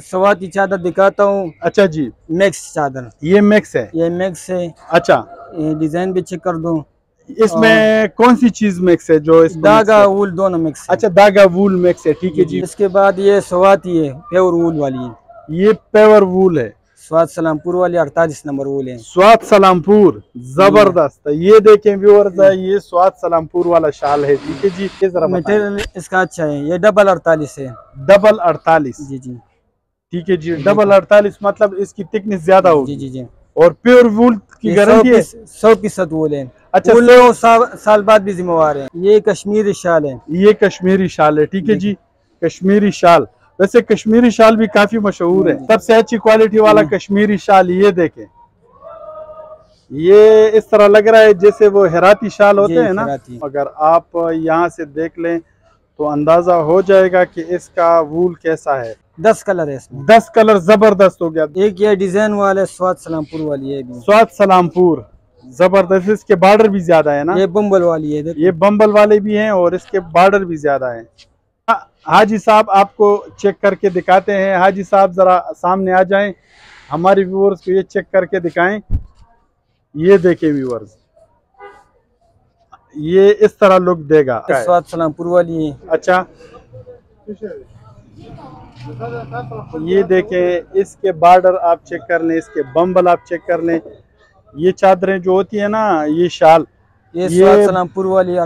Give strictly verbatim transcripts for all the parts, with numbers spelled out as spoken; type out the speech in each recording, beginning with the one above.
स्वाति चादर दिखाता हूँ। अच्छा जी, मैक्स चादर, ये मैक्स है, ये मैक्स है। अच्छा, डिजाइन भी चेक कर दो, इसमें कौन सी चीज मैक्स है? जो धागा वूल दोनों मैक्स। अच्छा, धागा वूल मैक्स है, ठीक है जी। इसके बाद ये स्वाति है, प्योर वूल वाली, ये प्योर वूल है, स्वात सलामपुर वाली अड़तालीस नंबर वूल है, स्वात सलामपुर। जबरदस्त, ये देखें व्यूअर्स, ये स्वात सलामपुर वाला शाल है, ठीक है जी। मटेरियल इसका अच्छा है, ये डबल अड़तालीस है, डबल अड़तालीस, जी जी, ठीक है जी। डबल अड़तालीस मतलब इसकी थिकनेस ज्यादा होगी, जी जी जी। और प्योर वूल की गारंटी है, सौ फीसद वूल है। अच्छा, वूल साल बाद भी जिम्मेवार है। ये कश्मीरी शाल है, ये कश्मीरी शाल है, ठीक है जी, कश्मीरी शाल। वैसे कश्मीरी शाल भी काफी मशहूर है। सबसे अच्छी क्वालिटी वाला कश्मीरी शाल ये देखें, ये इस तरह लग रहा है जैसे वो हेराती शाल होते हैं ना। अगर आप यहाँ से देख लें तो अंदाजा हो जाएगा कि इसका वूल कैसा है। दस कलर है इसमें, दस कलर जबरदस्त हो गया। एक ये डिजाइन वाले स्वात सलामपुर वाली है, स्वात सलामपुर, जबरदस्त। इसके बॉर्डर भी ज्यादा है ना, ये बम्बल वाली है, ये बम्बल वाले भी हैं और इसके बॉर्डर भी ज्यादा है। हाजी साहब आपको चेक करके दिखाते हैं। हाजी साहब जरा सामने आ जाएं, हमारे व्यूअर्स को ये चेक करके दिखाएं। ये देखें व्यूअर्स, ये इस तरह लुक देगा। स्वात सलामपुर वाली है। अच्छा, ये देखें, इसके बॉर्डर आप चेक कर लें, इसके बम्बल आप चेक कर लें। ये चादरें जो होती है ना, ये शाल, ये, ये सलामपुर वाली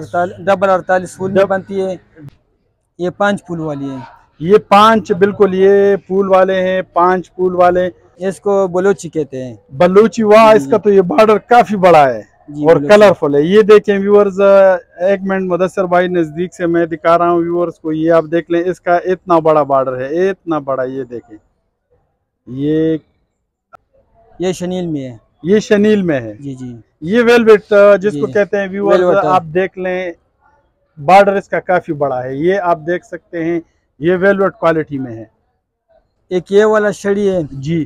डबल अड़तालीस फूल में बनती है। ये पांच फूल वाली है, ये पांच, बिल्कुल ये फूल वाले हैं, पांच फूल वाले। इसको बलोची कहते हैं, बलोची। वाह, इसका तो ये बॉर्डर काफी बड़ा है और कलरफुल है। ये देखें व्यूअर्स, एक मिनट मुदस्सर भाई नजदीक से मैं दिखा रहा हूँ व्यूअर्स को। ये आप देख लें, इसका इतना बड़ा बॉर्डर है, इतना बड़ा। ये देखें, ये ये शनील में है, ये शनील में है, जी जी। ये वेलवेट जिसको कहते हैं व्यूअर्स, आप देख लें, बॉर्डर इसका काफी बड़ा है, ये आप देख सकते हैं। ये वेलवेट क्वालिटी में है। एक ये वाला शड़ी है जी,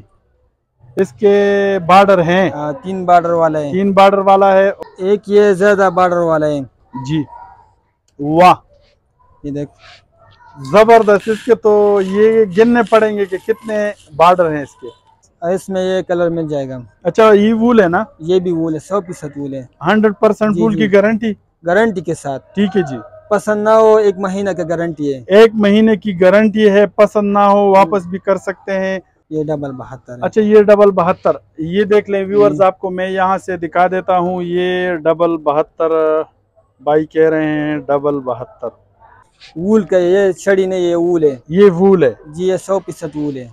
इसके बॉर्डर हैं, आ, तीन बॉर्डर वाला है, तीन बॉर्डर वाला है। एक ये ज्यादा बॉर्डर वाला है जी। वाह, ये देख, जबरदस्त। इसके तो ये गिनने पड़ेंगे कि कितने बॉर्डर हैं इसके। इसमें ये कलर मिल जाएगा। अच्छा, ये वूल है ना, ये भी वूल है, सौ फीसद वूल है, हंड्रेड परसेंट वूल की गारंटी, गारंटी के साथ, ठीक है जी। पसंद ना हो, एक महीने का गारंटी है, एक महीने की गारंटी है, पसंद ना हो वापस भी कर सकते हैं। ये डबल बहत्तर। अच्छा, ये डबल बहत्तर, ये देख लें व्यूअर्स, आपको मैं यहाँ से दिखा देता हूँ। ये डबल बहत्तर भाई कह रहे हैं, डबल बहत्तर वूल का। ये छड़ी नहीं, ये वूल है, ये वूल है जी, ये सौ फीसद वूल है।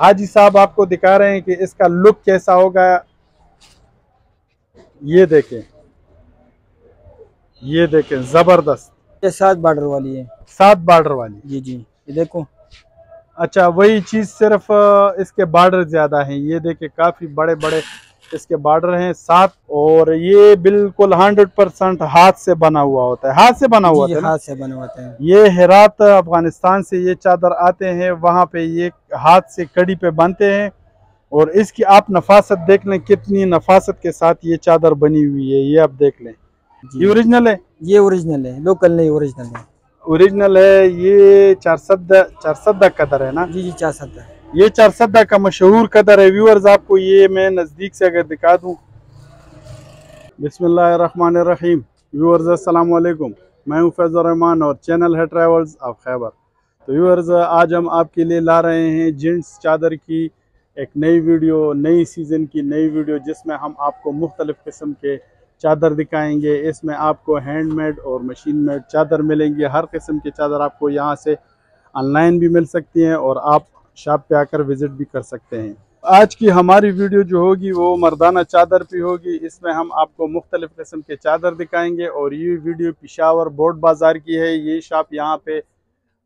हाजी साहब आपको दिखा रहे हैं कि इसका लुक कैसा होगा। ये देखें, ये देखें, जबरदस्त। ये सात बॉर्डर वाली है, सात बॉर्डर वाली, जी जी, ये देखो। अच्छा, वही चीज, सिर्फ इसके बॉर्डर ज्यादा हैं। ये देखे, काफी बड़े बड़े इसके बॉर्डर हैं, सात। और ये बिल्कुल हंड्रेड परसेंट हाथ से बना हुआ होता है, हाथ से बना हुआ होता है, हाथ से बना होता है। ये हेरात अफगानिस्तान से ये चादर आते हैं, वहाँ पे ये हाथ से कड़ी पे बनते हैं। और इसकी आप नफासत देख लें, कितनी नफासत के साथ ये चादर बनी हुई है, ये आप देख लें। ये ओरिजिनल है, ये ओरिजिनल है, लोकल नहीं, ओरिजिनल है, ओरिजिनल है। ये चारसद्दा, चारसद्दा कदर है ना, जी जी, चारसद्दा। ये चारसद्दा का मशहूर कदर है व्यूअर्स। आपको ये मैं नजदीक से अगर दिखा दूं, बिस्मिल्लाहिर्रहमानिर्रहीम व्यूअर्स, अस्सलाम वालेकुम, मैं हूं फैज़ुर रहमान और चैनल है ट्रैवल्स ऑफ खैबर। तो व्यूअर्स, आज हम आपके लिए ला रहे हैं जेंट्स चादर की एक नई वीडियो, नई सीज़न की नई वीडियो, जिसमें हम आपको मुख्तलिफ़ किस्म के चादर दिखाएंगे। इसमें आपको हैंडमेड और मशीन मेड चादर मिलेंगी। हर किस्म की चादर आपको यहाँ से ऑनलाइन भी मिल सकती हैं और आप शॉप पे आकर विज़िट भी कर सकते हैं। आज की हमारी वीडियो जो होगी वो मर्दाना चादर पे होगी। इसमें हम आपको मुख्तलिफ़ किस्म के चादर दिखाएंगे। और ये वीडियो पेशावर बोर्ड बाज़ार की है, ये शॉप यहाँ पर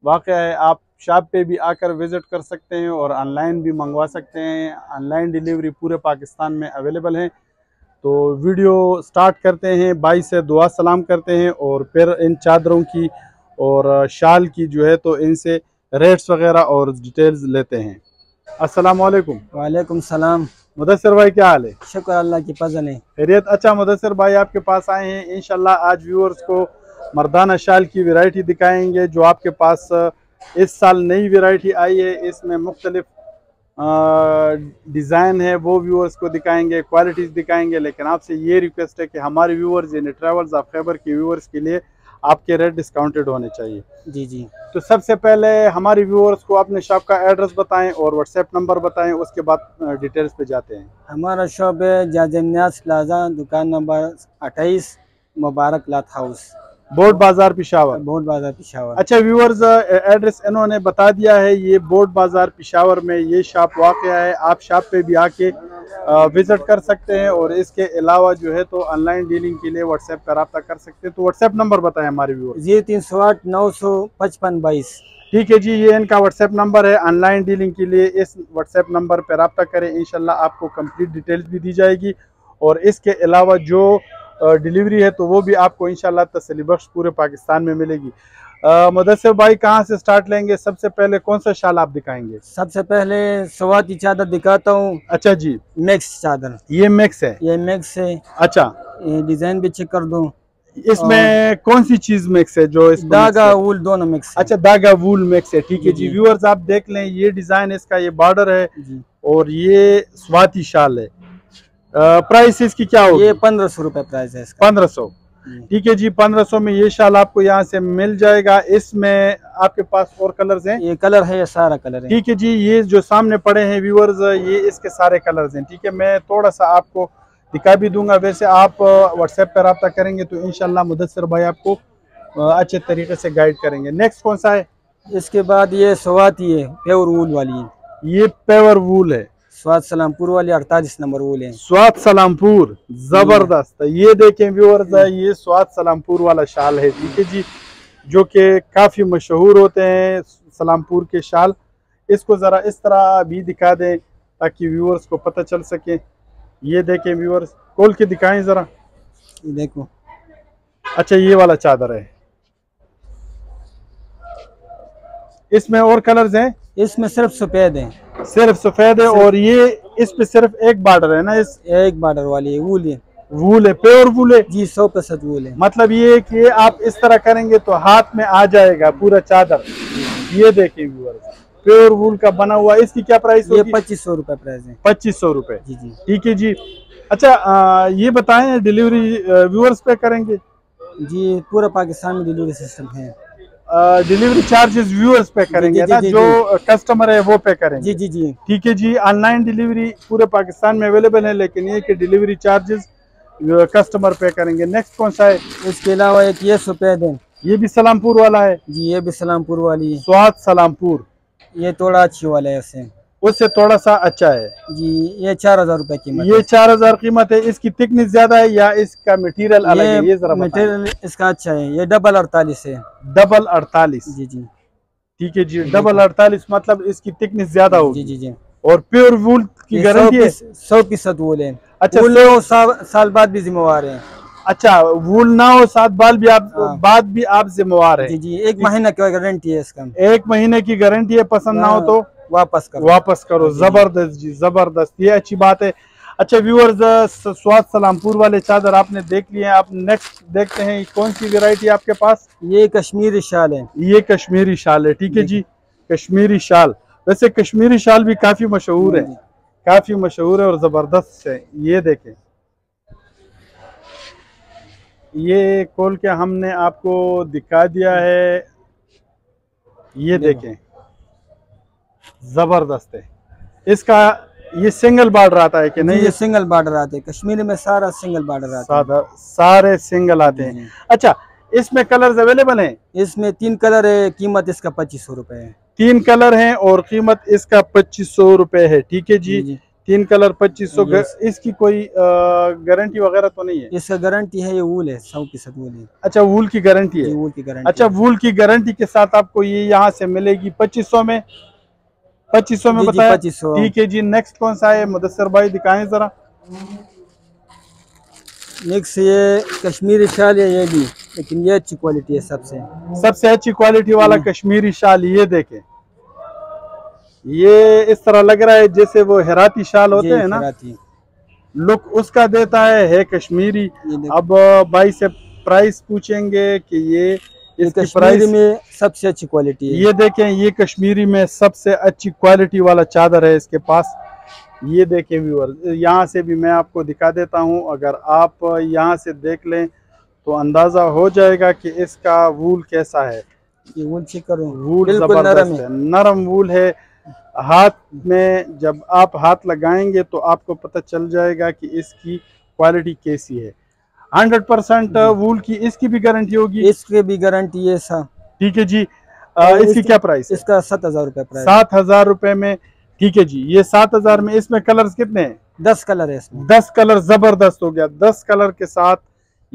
वाक़ है। आप शॉप पे भी आकर विज़िट कर सकते हैं और ऑनलाइन भी मंगवा सकते हैं। ऑनलाइन डिलीवरी पूरे पाकिस्तान में अवेलेबल है। तो वीडियो स्टार्ट करते हैं, भाई से दुआ सलाम करते हैं और फिर इन चादरों की और शाल की जो है तो इनसे रेट्स वगैरह और डिटेल्स लेते हैं। अस्सलाम वालेकुम। वालेकुम सलाम। मुदस्सर भाई क्या हाल है? शुक्र अल्लाह की फजल है, खैरियत। अच्छा मुदस्सर भाई, आपके पास आए हैं, इंशाल्लाह आज व्यूअर्स को मर्दाना शाल की वैरायटी दिखाएंगे। जो आपके पास इस साल नई वैरायटी आई है, इसमें मुख्तलिफ डिज़ाइन है वो व्यूअर्स को दिखाएंगे, क्वालिटीज़ दिखाएंगे। लेकिन आपसे ये रिक्वेस्ट है कि हमारे व्यूअर्स यानी ट्रैवल्स ऑफ खैबर के व्यूअर्स के लिए आपके रेट डिस्काउंटेड होने चाहिए। जी जी, तो सबसे पहले हमारे व्यूअर्स को अपने शॉप का एड्रेस बताएं और व्हाट्सएप नंबर बताएं, उसके बाद डिटेल्स पे जाते हैं। हमारा शॉप है जाजन्यास प्लाजा, दुकान नंबर अट्ठाईस, मुबारक cloth house, Board Bazaar Peshawar. Board Bazaar Peshawar. अच्छा व्यूअर्स, एड्रेस इन्होंने बता दिया है, ये बोर्ड बाजार पेशावर में ये शॉप वाक़ है। आप शॉप पे भी आके विज़िट कर सकते हैं और इसके अलावा जो है तो ऑनलाइन डीलिंग के लिए व्हाट्सएप पर रब्ता कर सकते हैं। तो व्हाट्सएप नंबर बताएं हमारे व्यूअर्स। जी तीन सौ आठ नौ सौ पचपन बाईस। ठीक है जी, ये इनका व्हाट्सएप नंबर है। ऑनलाइन डीलिंग के लिए इस व्हाट्सएप नंबर पर रब्ता करें, इंशाल्लाह आपको कम्प्लीट डिटेल्स भी दी जाएगी। और इसके अलावा जो डिलीवरी है तो वो भी आपको इंशाल्लाह तसल्ली बख्श पूरे पाकिस्तान में मिलेगी। मुदस्सर भाई, कहाँ से स्टार्ट लेंगे? सबसे पहले कौन सा शाल आप दिखाएंगे? सबसे पहले स्वाति चादर दिखाता हूँ। अच्छा जी, मैक्स चादर। ये मैक्स है? ये मैक्स है। अच्छा, डिजाइन भी चेक कर दो, इसमें कौन सी चीज मिक्स है? जो इसमें धागा वूल दोनों मिक्स है। अच्छा, धागा वूल मिक्स है, ठीक है जी। व्यूअर्स आप देख लें, ये डिजाइन इसका, ये बॉर्डर है और ये स्वाति शाल है। प्राइस इसकी क्या होगी? ये पंद्रह सौ रुपए प्राइस है इसका। पंद्रह सौ, ठीक है जी। पंद्रह सौ में ये शाल आपको यहाँ से मिल जाएगा। इसमें आपके पास और कलर्स हैं? ये कलर है, ये सारा कलर है। ठीक है जी, ये जो सामने पड़े हैं व्यूअर्स, ये इसके सारे कलर्स हैं। ठीक है, मैं थोड़ा सा आपको दिखा भी दूंगा। वैसे आप व्हाट्सएप पर रब्ता करेंगे तो इंशाल्लाह मुदस्सर भाई आपको अच्छे तरीके से गाइड करेंगे। नेक्स्ट कौन सा है? इसके बाद ये स्वाति है, प्योर वूल वाली है। ये प्योर वूल है, स्वात सलामपुर वाली, अड़तालीस नंबर वाले। स्वात सलामपुर, जबरदस्त। ये देखें व्यूअर्स, ये स्वात सलामपुर वाला शाल है, ठीक है जी, जो कि काफी मशहूर होते हैं सलामपुर के शाल। इसको जरा इस तरह भी दिखा दें ताकि व्यूअर्स को पता चल सके। ये देखें व्यूअर्स, खोल के दिखाएं जरा, देखो। अच्छा, ये वाला चादर है, इसमें और कलर्स हैं? इसमें सिर्फ सफेद है, सिर्फ सफेद है। और ये इस पे सिर्फ एक बॉर्डर है ना? इस एक बॉर्डर वाली है, वूल है। वूल है, प्योर वूल है जी, सौ प्रतिशत वूल है। मतलब ये कि आप इस तरह करेंगे तो हाथ में आ जाएगा पूरा चादर। ये देखिए व्यूअर्स, प्योर वूल का बना हुआ। इसकी क्या प्राइस होगी? ये पच्चीस सौ रूपये प्राइस है। पच्चीस सौ रूपये, ठीक है जी। अच्छा आ, ये बताए डिलीवरी व्यूअर्स पे करेंगे? जी, पूरा पाकिस्तान में डिलीवरी सिस्टम है। डिलीवरी चार्जेस व्यूअर्स पे करेंगे जी, जी, ना जी, जो जी, कस्टमर है वो पे करेंगे। जी जी जी, ठीक है जी। ऑनलाइन डिलीवरी पूरे पाकिस्तान में अवेलेबल है, लेकिन ये कि डिलीवरी चार्जेस कस्टमर पे करेंगे। नेक्स्ट कौन सा है? इसके अलावा एक ये सफेद है, ये भी सलामपुर वाला है जी। ये भी सलामपुर वाली है, स्वाद सलामपुर। ये थोड़ा अच्छी वाला है, उससे उससे थोड़ा सा अच्छा है जी। ये चार हजार रूपए कीमत। ये चार हजार कीमत है। इसकी थिकनेस ज्यादा है या इसका मटेरियल अलग है? ये जरा मटेरियल इसका अच्छा है। ये डबल अड़तालीस है। डबल अड़तालीस, जी जी, ठीक है जी। डबल अड़तालीस मतलब इसकी थिकनेस ज्यादा होगी। जी जी जी। और प्योर वूल की गारंटी है, सौ फीसद वूल है। अच्छा, वूल साल बाद भी जिम्मेवार है। अच्छा, वूल ना हो सात बाल भी आप बाद भी आप जिम्मेवार है। जी जी, एक महीने की गारंटी है इसका। एक महीने की गारंटी है, पसंद ना हो तो वापस करो, वापस करो। जबरदस्त जी, जबरदस्त, ये अच्छी बात है। अच्छा व्यूअर्स, स्वाद सलामपुर वाले चादर आपने देख लिए हैं। आप नेक्स्ट देखते हैं कौन सी वैरायटी आपके पास? ये कश्मीरी शाल है। ये कश्मीरी शाल है, ठीक है जी, कश्मीरी शाल। वैसे कश्मीरी शाल भी काफी मशहूर है, काफी मशहूर है और जबरदस्त है। ये देखें, ये खोल के हमने आपको दिखा दिया है। ये देखें, जबरदस्त है। इसका ये सिंगल बॉर्डर आता है कि नहीं? ये सिंगल बॉर्डर आते हैं कश्मीर में, सारा सिंगल बॉर्डर आता है, सारे सिंगल आते हैं। अच्छा, इसमें कलर्स अवेलेबल हैं? इसमें तीन कलर है, कीमत इसका पच्चीस सौ रूपये है। तीन कलर हैं और कीमत इसका पच्चीस सौ रूपये है, ठीक है जी, जी। तीन कलर पच्चीस सौ। इसकी कोई गारंटी वगैरह तो नहीं है? इसका गारंटी है, ये वूल है, सौ फीसद वूल है। अच्छा, वूल की गारंटी है। वूल की गारंटी। अच्छा, वूल की गारंटी के साथ आपको ये यहाँ से मिलेगी पच्चीस सौ में। पच्चीस सौ में बताया, ठीक है जी। नेक्स्ट कौन सा है मुदस्सर भाई, दिखाएं जरा। नेक्स्ट ये कश्मीरी शाल है, ये भी, लेकिन ये अच्छी क्वालिटी है सबसे, सबसे अच्छी क्वालिटी वाला कश्मीरी शाल। ये देखें, ये इस तरह लग रहा है जैसे वो हेराती शाल होते हैं ना, लुक उसका देता है, है कश्मीरी। अब भाई से प्राइस पूछेंगे कि ये ये प्राइस में सबसे अच्छी क्वालिटी है। ये देखें, ये कश्मीरी में सबसे अच्छी क्वालिटी वाला चादर है इसके पास। ये देखें व्यूअर, यहाँ से भी मैं आपको दिखा देता हूँ। अगर आप यहाँ से देख लें तो अंदाज़ा हो जाएगा कि इसका वूल कैसा है। ये वूल चेक करो, वूल जबरदस्त है, नरम वूल है। हाथ में जब आप हाथ लगाएंगे तो आपको पता चल जाएगा कि इसकी क्वालिटी कैसी है। हंड्रेड परसेंट वूल की इसकी भी गारंटी होगी, इसकी भी गारंटी है सर। ठीक है जी। आ, इसकी क्या प्राइस है? इसका सात हजार रुपये प्राइस, सात हजार रुपये में। ठीक है जी। ये सात हजार में इसमें कलर्स कितने हैं? दस कलर है इसमें। दस कलर जबरदस्त हो गया। दस कलर के साथ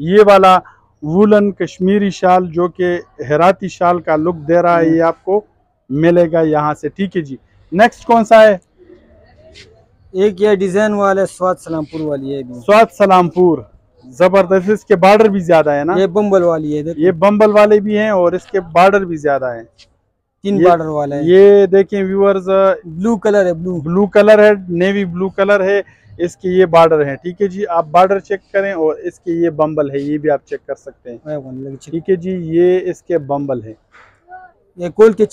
ये वाला वूलन कश्मीरी शाल जो कि हेराती शाल का लुक दे रहा है, ये आपको मिलेगा यहाँ से। ठीक है जी। नेक्स्ट कौन सा है? एक ये डिजाइन वाला स्वात सलामपुर वाली है। स्वात सलामपुर जबरदस्त, इसके बॉर्डर भी ज्यादा है ना। ये बम्बल वाली है, ये बम्बल वाले भी हैं और इसके बॉर्डर भी ज्यादा है, तीन बॉर्डर वाला है। ये देखें व्यूअर्स, ब्लू कलर है, ब्लू ब्लू कलर है, नेवी ब्लू कलर है। इसके ये बॉर्डर है। ठीक है जी। आप बॉर्डर चेक करें, और इसके ये बम्बल है, ये भी आप चेक कर सकते हैं। ठीक है जी। ये इसके बम्बल है। ये कोल के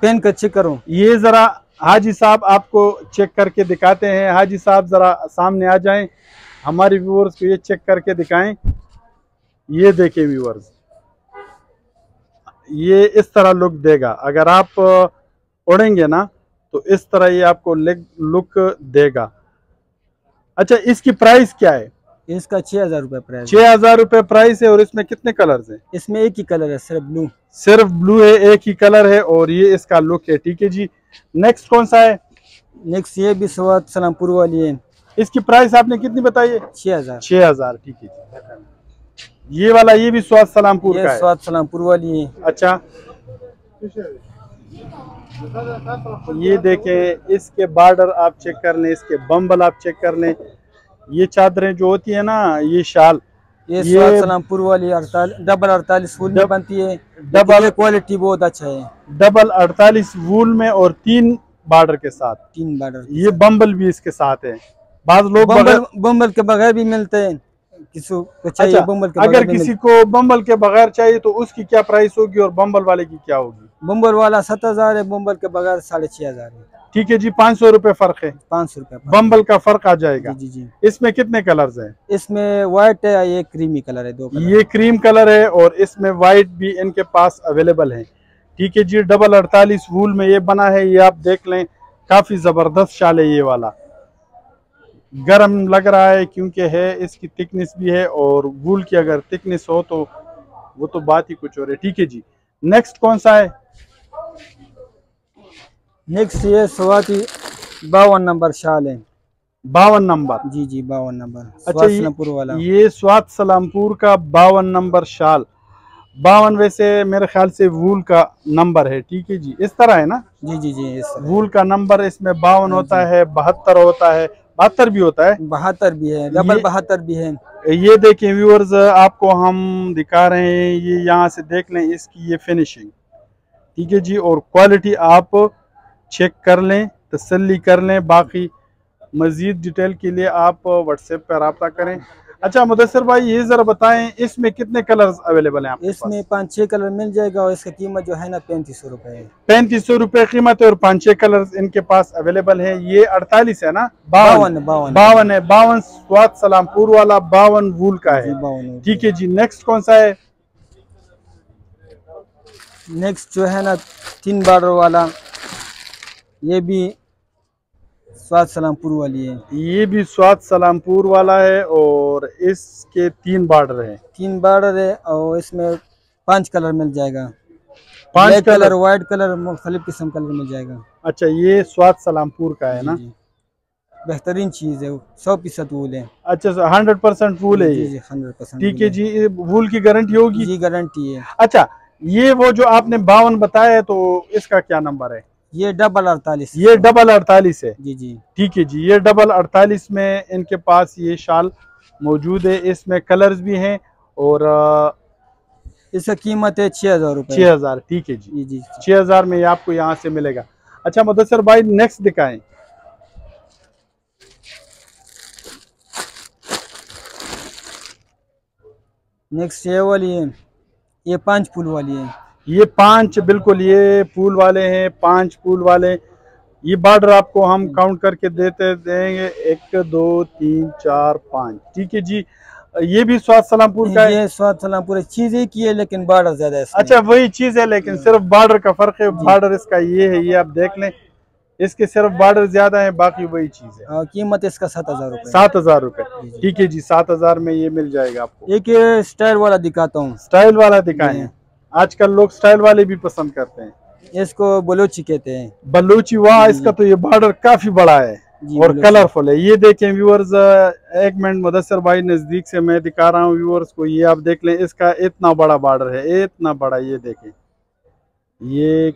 पेन का चेक करो। ये जरा हाजी साहब आपको चेक करके दिखाते हैं। हाजी साहब जरा सामने आ जाएं, हमारे व्यूअर्स को ये चेक करके दिखाएं। ये देखें व्यूअर्स, ये इस तरह लुक देगा। अगर आप उड़ेंगे ना तो इस तरह ये आपको लुक देगा। अच्छा, इसकी प्राइस क्या है? इसका छह हजार रुपये प्राइस, छह हजार रुपये प्राइस है। और इसमें कितने कलर्स हैं? इसमें एक ही कलर है, सिर्फ ब्लू, सिर्फ ब्लू है, एक ही कलर है। और ये इसका लुक है। ठीक है जी। नेक्स्ट कौन सा है? नेक्स्ट ये भी स्वात सलामपुर वाली है। इसकी प्राइस आपने कितनी बताई है? छह हजार छह हजार। ठीक है जी। ये वाला, ये भी स्वात सलामपुर का है, स्वात सलामपुर वाली है। अच्छा, ये देखें, इसके बॉर्डर आप चेक कर लें, इसके बम्बल आप चेक कर लें। ये चादरें जो होती है ना, ये शाल, ये, ये स्वात सलामपुर वाली डबल अड़तालीस वूल में बनती है। डबल क्वालिटी बहुत अच्छा है, डबल अड़तालीस वूल में और तीन बॉर्डर के साथ, तीन बॉर्डर। ये बम्बल भी इसके साथ है। बाद लोग बम्बल, बम्बल के बगैर भी मिलते हैं किसी को चाहिए। अच्छा, बम्बल के अगर किसी को बम्बल के बगैर चाहिए तो उसकी क्या प्राइस होगी और बम्बल वाले की क्या होगी? बम्बल वाला सात हजार है, बम्बल के बगैर साढ़े छह हजार है। ठीक है जी। पाँच सौ रूपये फर्क है, पाँच सौ रूपये बम्बल का फर्क आ जाएगा। जी जी। इसमें कितने कलर्स हैं? इसमें व्हाइट है, ये क्रीमी कलर है, दो कलर। ये क्रीम कलर है और इसमें व्हाइट भी इनके पास अवेलेबल है। ठीक है जी। डबल अड़तालीस वूल में ये बना है, ये आप देख लें, काफी जबरदस्त शाल है। ये वाला गरम लग रहा है क्योंकि है, इसकी थिकनेस भी है, और वूल की अगर थिकनेस हो तो वो तो बात ही कुछ और है। ठीक है जी। नेक्स्ट कौन सा है? नेक्स्ट ये स्वाति बावन नंबर शाल है। बावन नंबर? जी जी, बावन नंबर। अच्छा, सलामपुर वाला, ये स्वात सलामपुर का बावन नंबर शाल। बावन वैसे मेरे ख्याल से वूल का नंबर है। ठीक है जी। इस तरह है ना? जी जी जी, इस तरह वूल का नंबर। इसमें बावन होता है, बहत्तर होता है, बहत्तर भी होता है, बहत्तर भी है, डबल बहत्तर भी है। ये देखें व्यूअर्स, आपको हम दिखा रहे हैं, ये यहाँ से देख लें इसकी ये फिनिशिंग। ठीक है जी। और क्वालिटी आप चेक कर लें, तसल्ली कर लें। बाकी मज़ीद डिटेल के लिए आप व्हाट्सएप पर रब्ता करें। अच्छा मुदस्सर भाई, ये ज़रा बताएं, इसमें कितने कलर्स अवेलेबल हैं आपके पास? इसमें पाँच छः कलर मिल जाएगा, और इसकी कीमत जो है ना पैंतीस सौ रुपये है। पैंतीस सौ रुपये कीमत है और पाँच छः कलर्स इनके पास अवेलेबल है। ये अड़तालीस है ना? बावन बावन बावन है, बावन स्वात सलामपुर वाला बावन वूल का है। ठीक है जी। नेक्स्ट कौन सा है? नेक्स्ट जो है ना तीन बॉर्डर वाला, ये भी स्वात सलामपुर वाली है। ये भी स्वात सलामपुर वाला है और इसके तीन बॉर्डर है, तीन बॉर्डर है, और इसमें पांच कलर मिल जाएगा, पांच कलर, व्हाइट कलर, मुख्तलिफ किस्म कलर मिल जाएगा। अच्छा, ये स्वात सलामपुर का है ना? बेहतरीन चीज है, सौ फीसद वूल है। अच्छा, हंड्रेड परसेंट वूल है। जी जी, हंड्रेड परसेंट। ठीक है जी। वूल की गारंटी होगी? जी, गारंटी है। अच्छा, ये वो जो आपने बावन बताया तो इसका क्या नंबर है? ये डबल अड़तालीस, ये डबल अड़तालीस है। जी जी। ठीक है जी। ये डबल अड़तालीस में इनके पास ये शाल मौजूद है। इसमें कलर्स भी हैं और इसकी कीमत है छः हजार रुपये, छः हजार। ठीक है जी जी, छः हजार में आपको यहाँ से मिलेगा। अच्छा मुदस्सर भाई, नेक्स्ट दिखाएं। नेक्स्ट ये वाली है ये पांच पुल वाली है। ये पांच बिल्कुल ये पुल वाले हैं, पांच पुल वाले। ये बॉर्डर आपको हम काउंट करके देते देंगे, एक दो तीन चार पाँच, ठीक है जी। ये भी स्वात सलामपुर का, ये स्वात सलामपुर चीज ही की है लेकिन बॉर्डर ज्यादा है। अच्छा वही चीज है लेकिन सिर्फ बॉर्डर का फर्क है। बॉर्डर इसका ये है, ये आप देख लें, इसके सिर्फ बॉर्डर ज्यादा है, बाकी वही चीज है। कीमत इसका सात हजार रूपए, सात हजार रूपए, ठीक है जी। सात हजार में ये मिल जाएगा आपको। एक स्टाइल वाला दिखाता हूँ, स्टाइल वाला दिखाए। आजकल लोग स्टाइल वाले भी पसंद करते हैं। इसको बलोची कहते हैं, बलोची। वाह, इसका तो ये बॉर्डर काफी बड़ा है और कलरफुल है। ये देखें व्यूअर्स, एक मिनट मुदस्सर भाई नजदीक से मैं दिखा रहा हूँ व्यूअर्स को। ये आप देख लें, इसका इतना बड़ा बॉर्डर है, इतना बड़ा। ये देखें, ये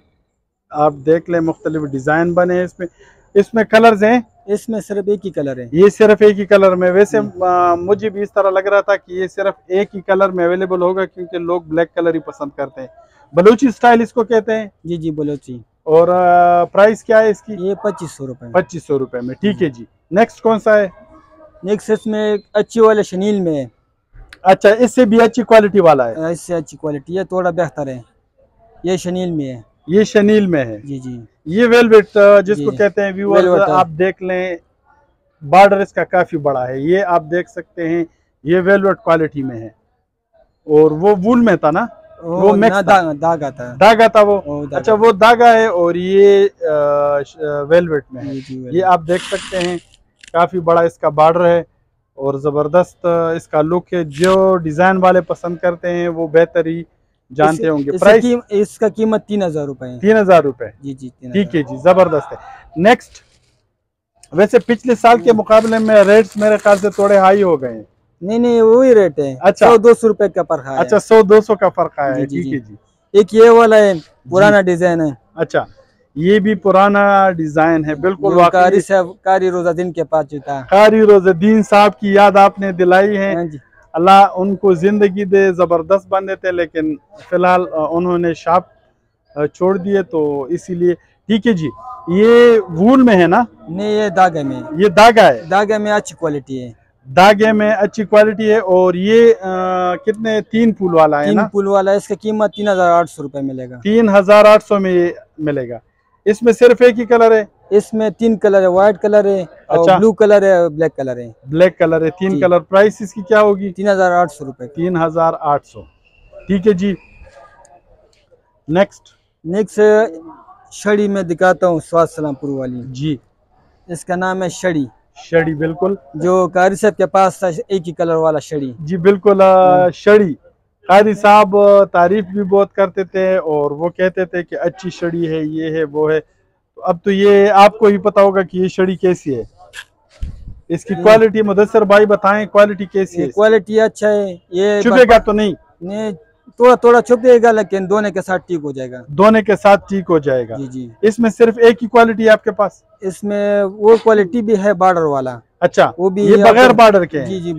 आप देख लें, मुख्तलिफ डिजाइन बने हैं इसमें। इसमें कलर्स हैं, इसमें सिर्फ एक ही कलर है। ये सिर्फ एक ही कलर में, वैसे आ, मुझे भी इस तरह लग रहा था कि ये सिर्फ एक ही कलर में अवेलेबल होगा क्योंकि लोग ब्लैक कलर ही पसंद करते हैं। बलोची स्टाइल इसको कहते हैं जी, जी बलोची। और आ, प्राइस क्या है इसकी? ये पच्चीस सौ रुपए, पच्चीस सौ रुपए में, ठीक है जी। नेक्स्ट कौन सा है? नेक्स्ट इसमें अच्छी वाले शनील में है। अच्छा, इससे भी अच्छी क्वालिटी वाला है? इससे अच्छी क्वालिटी है, थोड़ा बेहतर है। ये शनील में है, ये शनील में है जी जी। ये वेलवेट जिसको जी कहते हैं व्यूअर्स, आप देख लें, बॉर्डर इसका काफी बड़ा है। ये आप देख सकते हैं, ये वेलवेट क्वालिटी में है। और वो वूल में था ना, वो मैक्स दागा दागा था, दागा था वो, वो दागा। अच्छा वो दागा है और ये वेलवेट में है। ये आप देख सकते हैं, काफी बड़ा इसका बॉर्डर है और जबरदस्त इसका लुक है। जो डिजाइन वाले पसंद करते हैं वो बेहतर ही जानते इस, होंगे। प्राइस की, इसका कीमत तीन हजार रूपए, तीन हजार रूपए जी जी, ठीक है जी, जबरदस्त है। नेक्स्ट, वैसे पिछले साल के मुकाबले में रेट्स मेरे ख्याल से थोड़े हाई हो गए हैं। नहीं नहीं, वही रेट है। अच्छा, सौ दो सौ रूपये का फर्क है। अच्छा, सौ दो सौ का फर्क आया है, ठीक है जी। एक ये वाला है, पुराना डिजाइन है। अच्छा, ये भी पुराना डिजाइन है बिल्कुल। कारी साहब, कारी रोजादीन के पास था। कारी रोजादीन साहब की याद आपने दिलाई है, अल्लाह उनको जिंदगी दे। जबरदस्त बंदे थे लेकिन फिलहाल उन्होंने शॉप छोड़ दिए तो इसीलिए, ठीक है जी। ये वूल में है ना? नहीं, ये धागे में। ये धागा है, धागे में अच्छी क्वालिटी है, धागे में अच्छी क्वालिटी है। और ये आ, कितने? तीन पुल वाला है ना? तीन पुल वाला है। इसका कीमत तीन हजार आठ सौ रूपये मिलेगा, तीन हजार आठ सौ में मिलेगा। इसमें सिर्फ एक ही कलर है? इसमें तीन कलर है, व्हाइट कलर है, अच्छा, ब्लू कलर है, ब्लैक कलर है, ब्लैक कलर है, तीन कलर। प्राइस इसकी क्या होगी? तीन हजार आठ सौ रूपये, तीन हजार आठ सौ, ठीक है जी। नेक्स्ट नेक्स्ट शड़ी में दिखाता हूँ, स्वात सलामपुर वाली जी। इसका नाम है शड़ी, शड़ी बिल्कुल, जो कारी साहब के पास था, एक ही कलर वाला शड़ी जी, बिल्कुल शड़ी। कारी साहब तारीफ भी बहुत करते थे और वो कहते थे कि अच्छी शड़ी है, ये है, वो है। अब तो ये आपको ही पता होगा कि ये शड़ी कैसी है, इसकी क्वालिटी। मुदस्सर भाई बताएं, क्वालिटी कैसी है? क्वालिटी अच्छा है। ये छुपेगा तो नहीं? नहीं, थोड़ा थोड़ा छुपेगा लेकिन दोने के साथ ठीक हो जाएगा, दोने के साथ ठीक हो जाएगा जी जी। इसमें सिर्फ एक ही क्वालिटी है आपके पास? इसमें वो क्वालिटी भी है, बॉर्डर वाला। अच्छा, वो भी बगैर बॉर्डर के? जी जी,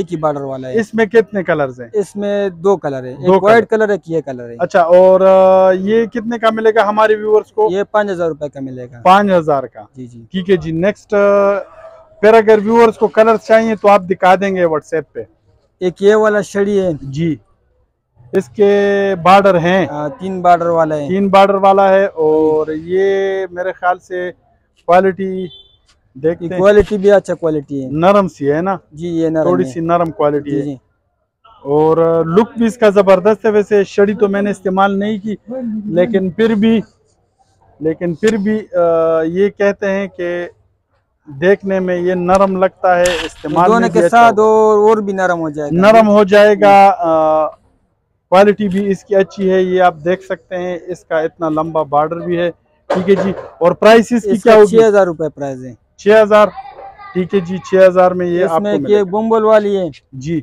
एक ही बॉर्डर वाला है। इसमें कितने कलर्स हैं? इसमें दो कलर है, एक व्हाइट कलर है, ये कलर है। अच्छा, और ये कितने का मिलेगा हमारे व्यूअर्स को? ये पाँच हजार रूपये का मिलेगा, पाँच हजार का जी जी, ठीक है जी। नेक्स्ट, फिर अगर व्यूअर्स को कलर चाहिए तो आप दिखा देंगे व्हाट्सएप पे। एक ये वाला शड़ी है जी, इसके बॉर्डर है, तीन बॉर्डर वाला है, तीन बॉर्डर वाला है। और ये मेरे ख्याल से क्वालिटी देखते हैं, क्वालिटी भी अच्छा क्वालिटी है, नरम सी है ना जी, ये नरम, थोड़ी सी नरम क्वालिटी जी है जी। और लुक भी इसका जबरदस्त है। वैसे शड़ी तो मैंने इस्तेमाल नहीं की लेकिन फिर भी लेकिन फिर भी आ, ये कहते हैं कि देखने में ये नरम लगता है, इस्तेमाल दोनों के साथ और, और भी नरम हो जाएगा, नरम हो जाएगा। क्वालिटी भी इसकी अच्छी है, ये आप देख सकते हैं। इसका इतना लंबा बॉर्डर भी है, ठीक है जी। और प्राइस इसकी क्या होगी? छह हजार रूपए प्राइस है, छह हजार, ठीक है जी। छह हजार में ये आपको ये बम्बल वाली है जी,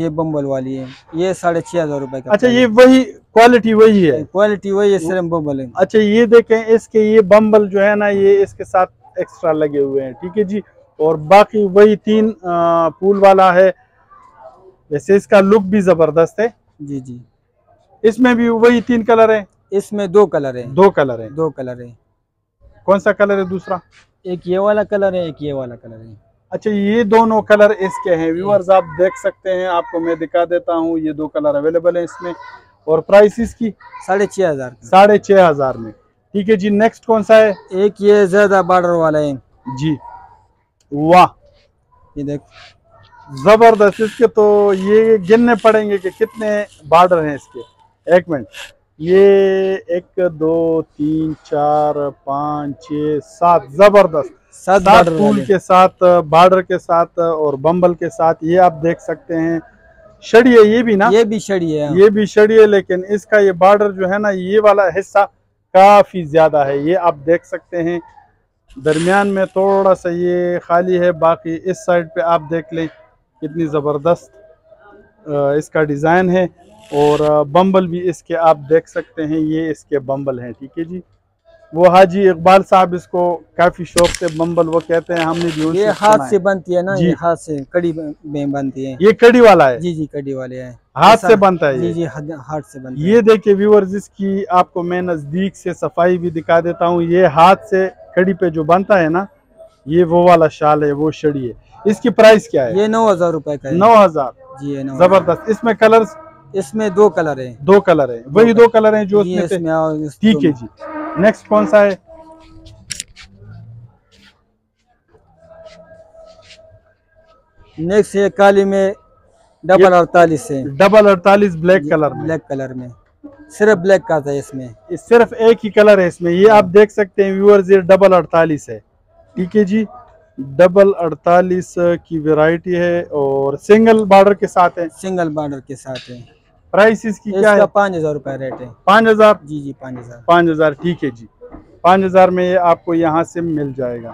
ये बम्बल वाली है, ये साढ़े छह हजार रूपए का। अच्छा, ये वही क्वालिटी वही है? क्वालिटी वही है, सिर्फ बम्बल है। अच्छा, ये देखें, इसके ये बम्बल जो है ना, ये इसके साथ एक्स्ट्रा लगे हुए हैं, ठीक है जी। और बाकी वही तीन पुल वाला है। वैसे इसका लुक भी जबरदस्त है जी जी। इसमें भी वही तीन कलर है? इसमें दो कलर है, दो कलर है, दो कलर है। कौन सा कलर है दूसरा? एक ये वाला कलर है, एक ये वाला कलर है। अच्छा, ये दोनों कलर इसके हैं व्यूअर्स, आप देख सकते हैं, आपको मैं दिखा देता हूँ, ये दो कलर अवेलेबल है इसमें। और प्राइस इसकी साढ़े छः हजार साढ़े छः हजार में। ठीक है जी, नेक्स्ट कौन सा है? एक ये ज्यादा बॉर्डर वाला है जी, वाह, ये देख जबरदस्त। इसके तो ये गिनने पड़ेंगे कि कितने बॉर्डर हैं इसके। एक मिनट, ये एक दो तीन चार पाँच छः सात, जबरदस्त सात फूल के साथ, बॉर्डर के साथ और बम्बल के साथ। ये आप देख सकते हैं, शड़ी है ये भी ना, ये भी शड़ी है, ये भी शड़ी है, लेकिन इसका ये बॉर्डर जो है ना, ये वाला हिस्सा काफी ज्यादा है, ये आप देख सकते हैं। दरमियान में थोड़ा सा ये खाली है, बाकी इस साइड पे आप देख लें कितनी जबरदस्त इसका डिजाइन है। और बम्बल भी इसके आप देख सकते हैं, ये इसके बम्बल हैं। ठीक है जी, वो हाजी इकबाल साहब इसको काफी शौक से बम्बल वो कहते हैं, हमने भी ये हाथ से बनती है ना, ये हाथ से कड़ी में बनती है, ये कड़ी वाला है जी, जी कड़ी वाले है, हाथ से बनता है जी, जी हाथ से बनता है। ये देखिए व्यूअर्स, इसकी आपको मैं नजदीक से सफाई भी दिखा देता हूँ। ये हाथ से कड़ी पे जो बनता है ना, ये वो वाला शाल है, वो शड़ी है। इसकी प्राइस क्या है? ये नौ हजार रूपये का, नौ हजार जी, जबरदस्त। इसमें कलर, इसमें दो कलर है, दो कलर है, वही दो कलर है जो इसमें। ठीक है जी, नेक्स्ट कौन सा है? नेक्स्ट है काली में डबल अड़तालीस है, डबल अड़तालीस ब्लैक कलर में, ब्लैक कलर में सिर्फ ब्लैक का था इसमें, इस सिर्फ एक ही कलर है इसमें। ये आप देख सकते हैं व्यूअर्स, ये डबल अड़तालीस है। ठीक है जी, डबल अड़तालीस की वैरायटी है और सिंगल बॉर्डर के साथ है, सिंगल बॉर्डर के साथ है। प्राइस इसकी क्या है? पाँच हजार रुपये रेट है, पाँच हजार जी, जी पाँच हजार पाँच हजार ठीक है जी, पाँच हजार में ये आपको यहाँ से मिल जाएगा।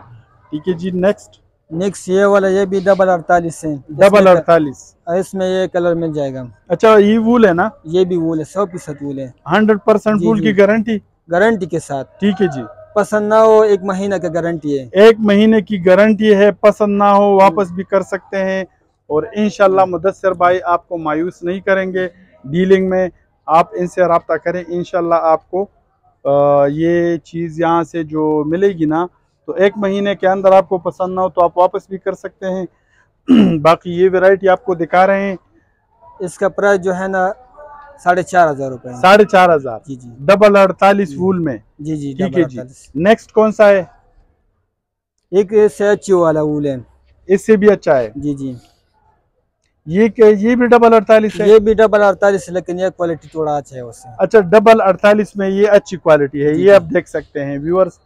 ठीक है जी, नेक्स्ट नेक्स्ट ये वाला, ये भी डबल अड़तालीस है, डबल अड़तालीस, इसमें ये कलर मिल जाएगा। अच्छा, ये वूल है ना? ये भी वूल है, सौ फीसद वूल है, हंड्रेड परसेंट वूल की गारंटी, गारंटी के साथ। ठीक है जी, पसंद ना हो एक महीने का गारंटी है, एक महीने की गारंटी है, पसंद ना हो वापस भी कर सकते हैं। और इंशाल्लाह मुदस्सर भाई आपको मायूस नहीं करेंगे डीलिंग में, आप इनसे रब्ता करें, इंशाल्लाह आपको आ, ये चीज़ यहाँ से जो मिलेगी ना, तो एक महीने के अंदर आपको पसंद ना हो तो आप वापस भी कर सकते हैं। बाकी ये वैरायटी आपको दिखा रहे हैं, इसका प्राइस जो है ना साढ़े चार हजार रुपए, साढ़े चार हजार जी, जी डबल अड़तालीस वूल में जी, जी ठीक है जी। नेक्स्ट कौन सा है? एक इससे अच्छी वाला वूल है, इससे भी अच्छा है जी, जी ये के, ये भी डबल अड़तालीस है, ये भी डबल अड़तालीस, लेकिन ये क्वालिटी थोड़ा अच्छा है उससे। अच्छा, डबल अड़तालीस में ये अच्छी क्वालिटी है, ये आप देख सकते हैं व्यूअर्स,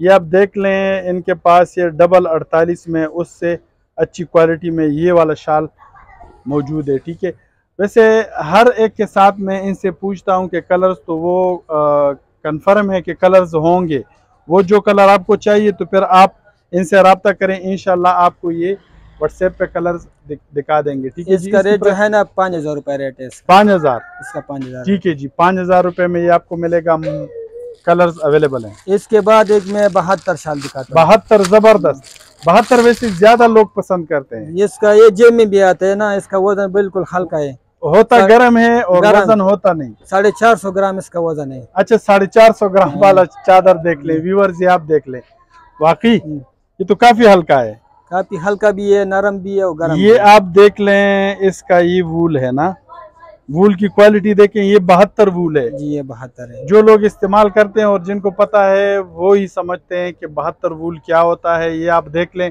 ये आप देख लें, इनके पास ये डबल अड़तालीस में उससे अच्छी क्वालिटी में ये वाला शाल मौजूद है। ठीक है, वैसे हर एक के साथ मैं इनसे पूछता हूं कि कलर्स, तो वो कंफर्म है कि कलर्स होंगे, वो जो कलर आपको चाहिए तो फिर आप इनसे रब्ता करें, इंशाल्लाह आपको ये व्हाट्सएप पे कलर्स दिख, दिखा देंगे। ठीक है, इसका रेट जो है ना पाँच हज़ार रुपये रेट है, पाँच हज़ार इसका पाँच हज़ार ठीक है जी, पाँच हज़ार रुपये में ये आपको मिलेगा, कलर्स अवेलेबल हैं। इसके बाद एक मैं बहत्तर शाल दिखाता हूँ, बहत्तर ज़बरदस्त, बहत्तर वैसे ज़्यादा लोग पसंद करते हैं। इसका ये जेब में भी आता है ना, इसका वजन बिल्कुल हल्का है, होता गर्म है और वजन होता नहीं, साढ़े चार सौ ग्राम इसका वजन है। अच्छा, साढ़े चार सौ ग्राम वाला चादर देख लें व्यूअर्स, ये आप देख लें, वाकई ये तो काफी हल्का है, काफी हल्का भी है, नरम भी है और गर्म। ये आप देख लें, इसका ये वूल है ना, वूल की क्वालिटी देखें, ये बहत्तर वूल है जी, ये बहत्तर है। जो लोग इस्तेमाल करते हैं और जिनको पता है वो ही समझते हैं कि बहत्तर वूल क्या होता है। ये आप देख लें,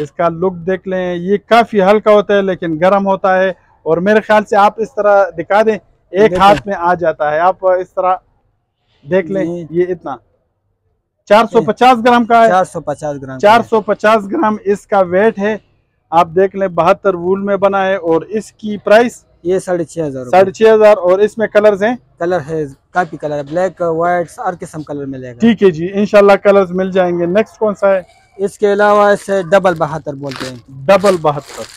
इसका लुक देख लें, ये काफी हल्का होता है लेकिन गर्म होता है, और मेरे ख्याल से आप इस तरह दिखा दें, एक हाथ में आ जाता है, आप इस तरह देख लें, ये इतना चार सौ पचास ग्राम का है, चार सौ पचास ग्राम, चार सौ पचास ग्राम इसका वेट है, आप देख लें, बहत्तर वूल में बना है। और इसकी प्राइस ये साढ़े छह हजार साढ़े छह हजार और इसमें कलर्स हैं, कलर है, काफी कलर है, ब्लैक व्हाइट हर किस्म कलर मिलेगा। ठीक है जी, इंशाल्लाह कलर्स मिल जाएंगे। नेक्स्ट कौन सा है? इसके अलावा इसे डबल बहत्तर बोलते हैं, डबल बहत्तर,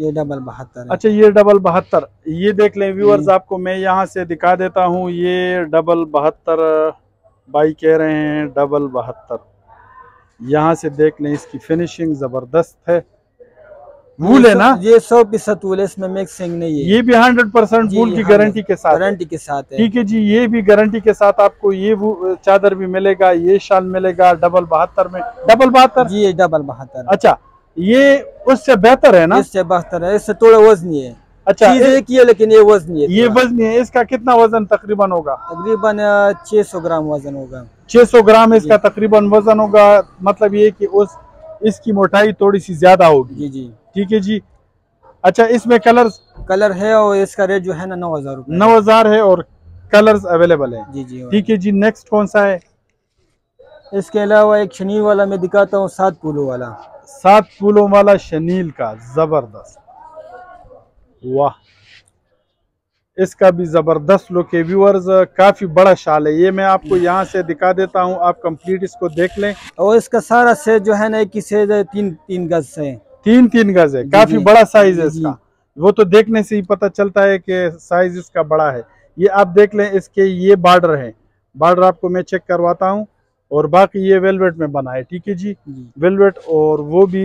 ये डबल बहत्तर। अच्छा, ये डबल बहत्तर ये देख लें व्यूअर्स, आपको मैं यहाँ से दिखा देता हूँ, ये डबल बहत्तर भाई कह रहे हैं, डबल बहत्तर, यहाँ से देख लें, इसकी फिनिशिंग जबरदस्त है वूल है ना, ये सौ फीसद वूल है, इसमें मिक्सिंग नहीं है। ये भी हंड्रेड परसेंट वूल की गारंटी के साथ, गारंटी के साथ है। ठीक है जी, ये भी गारंटी के साथ आपको ये चादर भी मिलेगा, ये शाल मिलेगा डबल बहत्तर में। डबल बहत्तर जी, डबल बहत्तर। अच्छा, ये उससे बेहतर है ना? इससे बेहतर है, इससे थोड़ा वजनी है। अच्छा, एक ही है लेकिन ये वजनी है, ये वजनी है। इसका कितना वजन तकरीबन होगा? तकरीबन छह सौ ग्राम वजन होगा। छह सौ ग्राम इसका तकरीबन वजन होगा, मतलब ये कि उस इसकी मोटाई थोड़ी सी ज्यादा होगी। जी जी, ठीक है जी। अच्छा, इसमें कलर कलर है और इसका रेट जो है ना नौ हजार रुपए, नौ हजार है और कलर्स अवेलेबल है। जी जी, ठीक है जी। नेक्स्ट कौन सा है? इसके अलावा एक शनील वाला मैं दिखाता हूँ, सात फूलों वाला। सात फूलों वाला शनील का, जबरदस्त, वाह, इसका भी जबरदस्त लुक है। व्यूअर्स, काफी बड़ा शाल है ये, मैं आपको यहाँ से दिखा देता हूँ, आप कंप्लीट इसको देख लें। और इसका सारा सेट जो है ना, एक सेट है, तीन तीन गज से तीन तीन गज है, काफी बड़ा साइज है इसका। वो तो देखने से ही पता चलता है कि साइज इसका बड़ा है। ये आप देख लें, इसके ये बॉर्डर है, बॉर्डर आपको मैं चेक करवाता हूँ, और बाकी ये वेलवेट में बना है। ठीक है जी, वेलवेट, और वो भी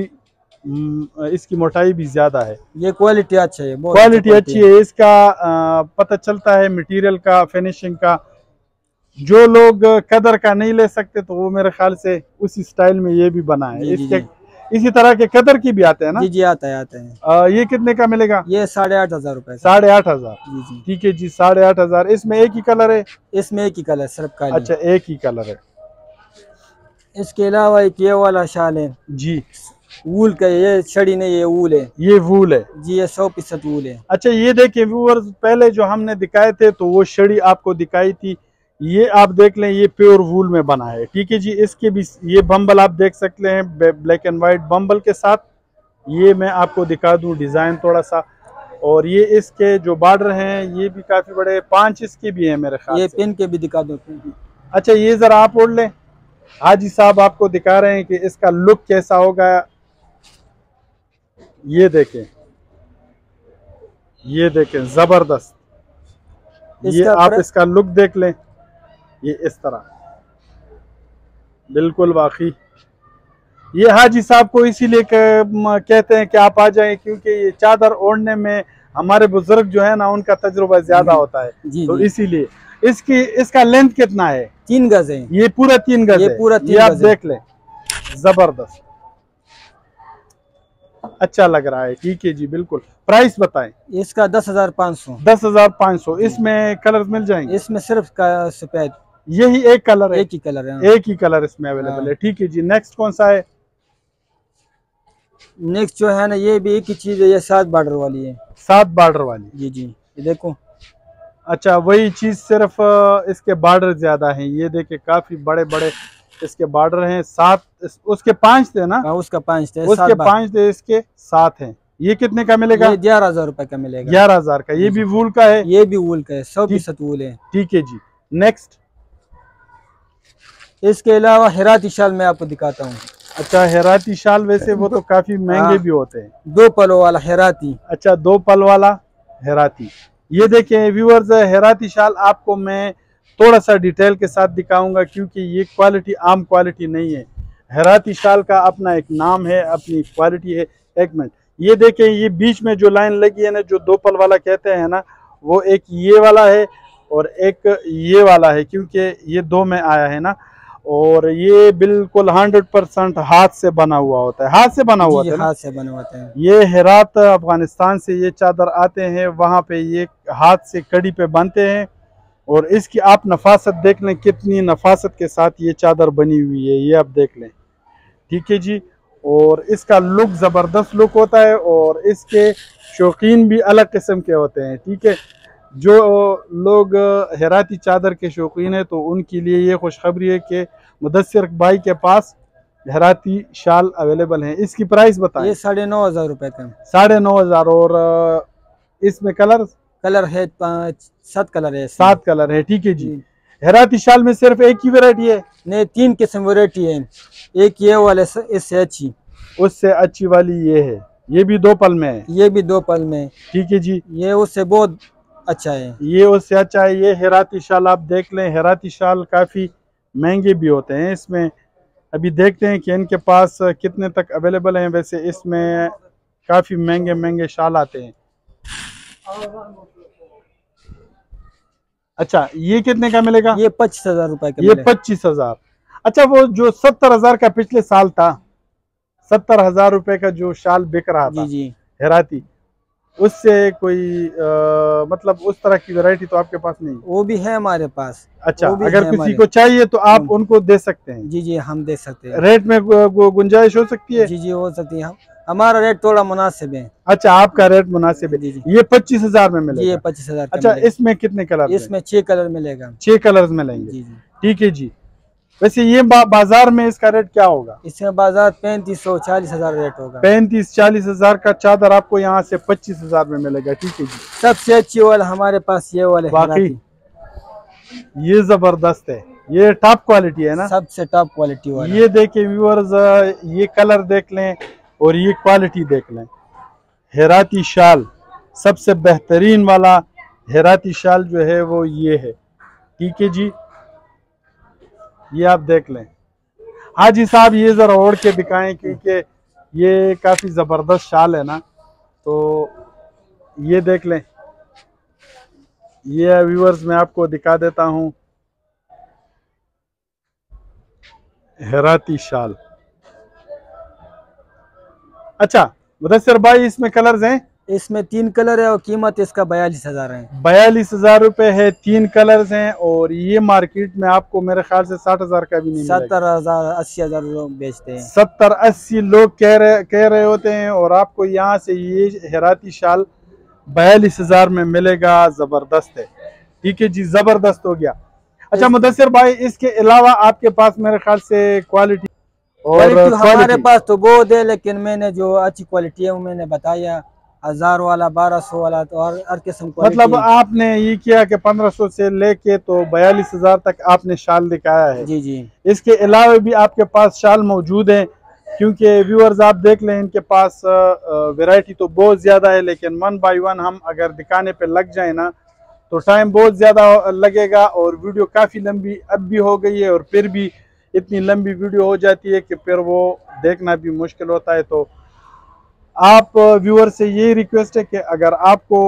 इसकी मोटाई भी ज्यादा है। ये क्वालिटी अच्छा है, क्वालिटी अच्छी है इसका, पता चलता है मटेरियल का, फिनिशिंग का। जो लोग कदर का नहीं ले सकते तो वो मेरे ख्याल से उसी स्टाइल में ये भी बना है। इसके इसी तरह के कदर की भी आते हैं ना? जी जी, आता है, आता है। आ, ये कितने का मिलेगा? ये साढ़े आठ हजार रूपए, साढ़े आठ हजार ठीक है जी, साढ़े आठ हजार। इसमें एक ही कलर है? इसमें एक ही कलर, सिर्फ काली। अच्छा, एक ही कलर है। इसके अलावा एक ये वाला शाल है जी, वूल का, ये छड़ी नहीं, ये वूल है, ये वूल है जी, ये सौ फीसद वूल है। अच्छा, ये देखिए व्यूअर्स, पहले जो हमने दिखाए थे तो वो छड़ी आपको दिखाई थी, ये आप देख लें, ये प्योर वूल में बना है। ठीक है जी, इसके भी ये बम्बल आप देख सकते हैं, ब्लैक एंड वाइट बम्बल के साथ। ये मैं आपको दिखा दूं डिजाइन थोड़ा सा, और ये इसके जो बॉर्डर हैं ये भी काफी बड़े, पांच इसके भी हैं मेरे ख्याल से। ये पिन के भी दिखा दो। अच्छा, ये जरा आप ओढ़ लें, हाजी साहब आपको दिखा रहे हैं कि इसका लुक कैसा होगा। ये देखें, ये देखें, जबरदस्त, ये आप इसका लुक देख लें, ये इस तरह बिल्कुल। बाकी ये हाजी साहब को इसीलिए कहते हैं कि आप आ जाएं, क्योंकि ये चादर ओढ़ने में हमारे बुजुर्ग जो है ना, उनका तजुर्बा ज्यादा होता है, तो इसीलिए। इसकी इसका लेंथ कितना है? तीन गज है, ये पूरा तीन गज है, पूरा तीन, ये आप देख लें, जबरदस्त, अच्छा लग रहा है। ठीक है जी, बिल्कुल। प्राइस बताएं। इसका दस हजार पाँच सौ, दस हजार पाँच सौ। इसमें कलर मिल जाएंगे? इसमें सिर्फ सफेद, यही एक कलर है, एक ही कलर है, एक ही कलर इसमें अवेलेबल है। ठीक है जी। नेक्स्ट कौन सा है? नेक्स्ट जो है ना, ये भी एक ही चीज है, ये सात बॉर्डर वाली है, सात बॉर्डर वाली। जी जी, ये देखो। अच्छा, वही चीज, सिर्फ इसके बॉर्डर ज्यादा है। ये देखे, काफी बड़े बड़े इसके बॉर्डर हैं, सात, उसके पांच थे ना? उसका पांच थे, उसके पांच थे, इसके सात हैं। ये कितने का मिलेगा? ग्यारह हजार रूपये का मिलेगा, ग्यारह हजार का। ये भी वूल का है, ये भी वूल का है, सौ फीसद वूल है। ठीक है जी। नेक्स्ट, इसके अलावा हेराती शाल मैं आपको दिखाता हूँ। अच्छा, हेराती शाल, वैसे वो तो काफी महंगे भी होते हैं। दो पलों वाला हेराती। अच्छा, दो पल वाला हेराती। ये देखें व्यूअर्स, हेराती शाल आपको मैं थोड़ा सा डिटेल के साथ दिखाऊंगा, क्योंकि ये क्वालिटी आम क्वालिटी नहीं है। हेराती शाल का अपना एक नाम है, अपनी क्वालिटी है। एक मिनट, ये देखें, ये बीच में जो लाइन लगी है ना, जो दो पल वाला कहते हैं ना, वो एक ये वाला है और एक ये वाला है, क्योंकि ये दो में आया है ना। और ये बिल्कुल हंड्रेड परसेंट हाथ से बना हुआ होता है, हाथ से बना हुआ होता है, हाथ से बना होता है। ये हेरात अफगानिस्तान से ये चादर आते हैं, वहाँ पे ये हाथ से कड़ी पे बनते हैं, और इसकी आप नफासत देख लें, कितनी नफासत के साथ ये चादर बनी हुई है, ये आप देख लें। ठीक है जी। और इसका लुक ज़बरदस्त लुक होता है, और इसके शौकीन भी अलग किस्म के होते हैं। ठीक है, जो लोग हेराती चादर के शौकीन हैं तो उनके लिए ये खुशखबरी है कि मुदस्सर भाई के पास हेराती शाल अवेलेबल हैं। इसकी प्राइस बताएं। ये साढ़े नौ हज़ार रुपये का, साढ़े नौ हज़ार। और इसमें कलर कलर है पाँच सात कलर है, सात कलर है। ठीक है जी। हेराती शाल में सिर्फ एक ही वैरायटी है? नहीं, तीन किस्म वैरायटी है। एक ये वाले, इससे अच्छी, उससे अच्छी वाली ये है, ये भी दो पल में है, ये भी दो पल में। ठीक है जी। ये उससे बहुत अच्छा है, ये उससे अच्छा है। ये हेराती शाल आप देख लें। हेराती शाल काफी महंगे भी होते हैं। इसमें अभी देखते हैं कि इनके पास कितने तक अवेलेबल है। वैसे इसमें काफ़ी महंगे महंगे शाल आते हैं। अच्छा ये कितने का मिलेगा? ये पच्चीस हजार रुपए का। ये पच्चीस हजार। अच्छा वो जो सत्तर हजार का पिछले साल था, सत्तर हजार रुपए का जो शाल बिक रहा था जी जी हेराती, उससे कोई आ, मतलब उस तरह की वैरायटी तो आपके पास नहीं? वो भी है हमारे पास। अच्छा अगर किसी को चाहिए तो आप उनको दे सकते हैं? जी जी हम दे सकते हैं। रेट में गुंजाइश हो सकती है? जी जी हो सकती है, हम हमारा रेट थोड़ा मुनासिब है। अच्छा आपका रेट मुनासिब है। ये पच्चीस हजार में मिलेगा? ये पच्चीस हजार। अच्छा इसमें कितने कलर? इसमें छह कलर मिलेगा। छह कलर मिलेंगे, ठीक है जी। वैसे ये बा, बाजार में इसका रेट क्या होगा? इसमें बाजार पैंतीस सौ चालीस हजार रेट होगा। पैंतीस चालीस हजार का चादर आपको यहाँ से पच्चीस हजार में मिलेगा, ठीक है जी। सबसे अच्छी वाला हमारे पास ये वाले बाकी, ये जबरदस्त है, ये टॉप क्वालिटी है ना, सबसे टॉप क्वालिटी वाला। ये देखे व्यूअर्स, ये कलर देख लें और ये क्वालिटी देख लें। हेराती शाल सबसे बेहतरीन वाला हेराती शाल जो है वो ये है, ठीक है जी। ये आप देख लें। हाजी साहब ये जरा ओढ़ के दिखाएं, क्योंकि ये काफी जबरदस्त शाल है ना। तो ये देख लें, ये व्यूअर्स मैं आपको दिखा देता हूं हेराती शाल। अच्छा मुदस्सर भाई इसमें कलर्स हैं? इसमें तीन कलर है और कीमत इसका बयालीस हजार है। बयालीस हजार रूपए है, तीन कलर्स हैं और ये मार्केट में आपको मेरे ख्याल से साठ हजार का भी नहीं, सत्तर हजार अस्सी हजार लोग बेचते हैं। सत्तर अस्सी लोग कह रहे कह रहे होते हैं और आपको यहाँ से ये हेराती शाल बयालीस हजार में मिलेगा। जबरदस्त है, ठीक है जी, जबरदस्त हो गया। अच्छा मुदस्सर भाई इसके अलावा आपके पास मेरे ख्याल से क्वालिटी और हमारे पास तो बहुत है, लेकिन मैंने जो अच्छी क्वालिटी है वो मैंने बताया, हजार वाला, बारह सौ वाला, तो और हर किस्म। मतलब आपने ये किया कि पंद्रह सौ से लेके तो बयालीस हजार तक आपने शाल दिखाया है। जी जी इसके अलावा भी आपके पास शाल मौजूद है, क्योंकि व्यूअर्स आप देख लें इनके पास वैरायटी तो बहुत ज्यादा है, लेकिन वन बाय वन हम अगर दिखाने पे लग जाए ना तो टाइम बहुत ज्यादा लगेगा और वीडियो काफी लंबी अब भी हो गई है, और फिर भी इतनी लंबी वीडियो हो जाती है कि फिर वो देखना भी मुश्किल होता है। तो आप व्यूअर से यही रिक्वेस्ट है कि अगर आपको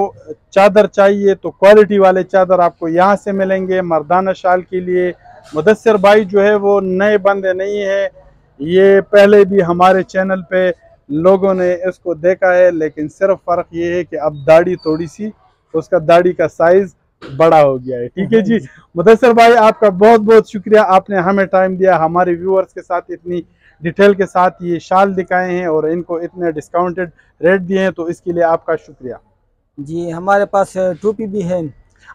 चादर चाहिए तो क्वालिटी वाले चादर आपको यहाँ से मिलेंगे। मर्दाना शाल के लिए मुदस्सर भाई जो है वो नए बंदे नहीं है, ये पहले भी हमारे चैनल पे लोगों ने इसको देखा है, लेकिन सिर्फ फ़र्क ये है कि अब दाढ़ी थोड़ी सी, उसका दाढ़ी का साइज़ बड़ा हो गया है, ठीक है जी। मुदस्सर भाई आपका बहुत बहुत शुक्रिया, आपने हमें टाइम दिया, हमारे व्यूअर्स के साथ इतनी डिटेल के साथ ये शाल दिखाए हैं और इनको इतने डिस्काउंटेड रेट दिए हैं, तो इसके लिए आपका शुक्रिया जी। हमारे पास टोपी भी है।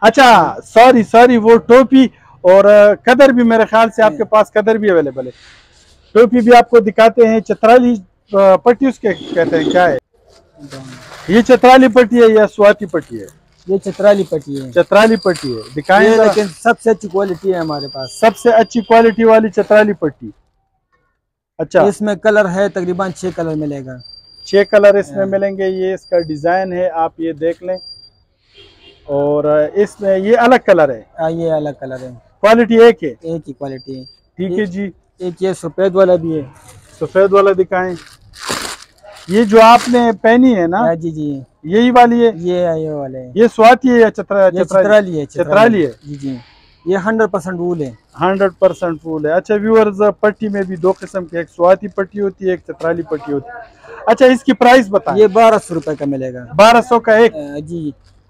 अच्छा सॉरी सॉरी वो टोपी और कदर भी मेरे ख्याल से आपके पास कदर भी अवेलेबल है। टोपी भी आपको दिखाते हैं, चतराली पट्टी उसके कहते हैं, क्या है ये? चतराली पट्टी है या स्वाति पट्टी है? ये चतराली पट्टी है। चतराली पट्टी है दिखाएं, लेकिन सबसे अच्छी क्वालिटी है हमारे पास, सबसे अच्छी क्वालिटी वाली चतराली पट्टी। अच्छा इसमें कलर है तकरीबन छह कलर मिलेगा। छह कलर इसमें मिलेंगे। ये इसका डिजाइन है, आप ये देख लें, और इसमें ये अलग कलर है। आ, ये अलग कलर है। क्वालिटी एक है, एक ही क्वालिटी है, ठीक है जी। एक ये सफेद वाला भी है। सफेद वाला दिखाएं, ये जो आपने पहनी है ना? जी जी यही वाली है। ये ये वाले ये स्वाति है या चतराली? चतराली है। चतराली है जी जी। ये हंड्रेड परसेंट वूल है। हंड्रेड परसेंट वूल है। अच्छा व्यूअर्स पट्टी में भी दो किस्म के, एक स्वाति पट्टी होती है, एक चतराली पट्टी होती है। अच्छा इसकी प्राइस बताएं। ये बारह सौ रुपए का मिलेगा। बारह सौ का एक जी।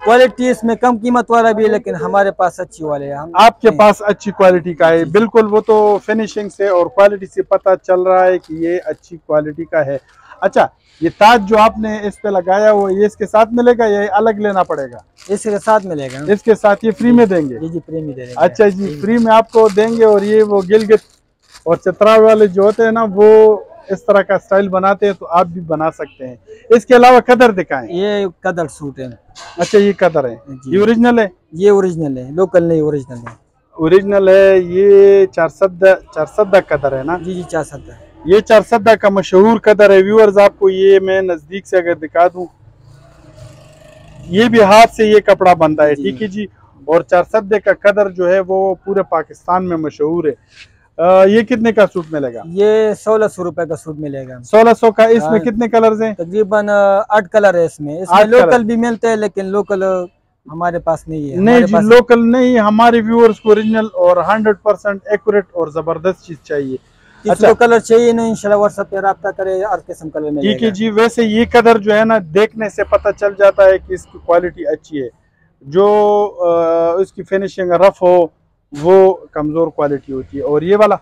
क्वालिटी इसमें कम कीमत वाला भी है, लेकिन हमारे पास अच्छी वाले हैं। आपके पास अच्छी क्वालिटी का है, बिल्कुल। वो तो फिनिशिंग से और क्वालिटी से पता चल रहा है कि ये अच्छी क्वालिटी का है। अच्छा ये ताज जो आपने इस पे लगाया हुआ, ये इसके साथ मिलेगा या अलग लेना पड़ेगा? इसके साथ मिलेगा। इसके साथ ये फ्री में देंगे? जी जी फ्री में देंगे। अच्छा जी फ्री में आपको देंगे। और ये वो गिलगित और चतरा वाले जो होते हैं ना, वो इस तरह का स्टाइल बनाते हैं, तो आप भी बना सकते हैं। इसके अलावा कदर दिखाएं। ये कदर सूट है। अच्छा ये कदर है, ये ओरिजिनल है? ये ओरिजिनल है, लोकल नहीं, ओरिजिनल है। ओरिजिनल है। ये चारसद्दा, चारसद्दा कदर है ना? जी जी चारसद्दा। ये चारसद्दा का मशहूर कदर है। व्यूअर्स आपको ये मैं नजदीक से अगर दिखा दूं, ये भी हाथ से ये कपड़ा बनता है, ठीक है जी। और चारसद्दे का कदर जो है वो पूरे पाकिस्तान में मशहूर है। आ, ये कितने का सूट मिलेगा? ये सोलह सौ रूपये का सूट मिलेगा। सोलह सौ का। इसमें कितने कलर्स हैं? तकरीबन आठ कलर है इसमें, इसमें लोकल भी मिलते हैं लेकिन लोकल हमारे पास नहीं है। नहीं जी, लोकल नहीं, हमारे व्यूअर्स को ओरिजिनल और हंड्रेड परसेंट एक्यूरेट और जबरदस्त चीज चाहिए। अच्छा, कलर चाहिए ना, इंशाल्लाह व्हाट्सएप पे रब्ता करें, हर किस्म कलर मिलेगा। ठीक है जी। वैसे ये कलर जो है ना, देखने से पता चल जाता है कि इसकी क्वालिटी अच्छी है, जो इसकी फिनिशिंग रफ हो वो कमजोर क्वालिटी होती है। और ये वाला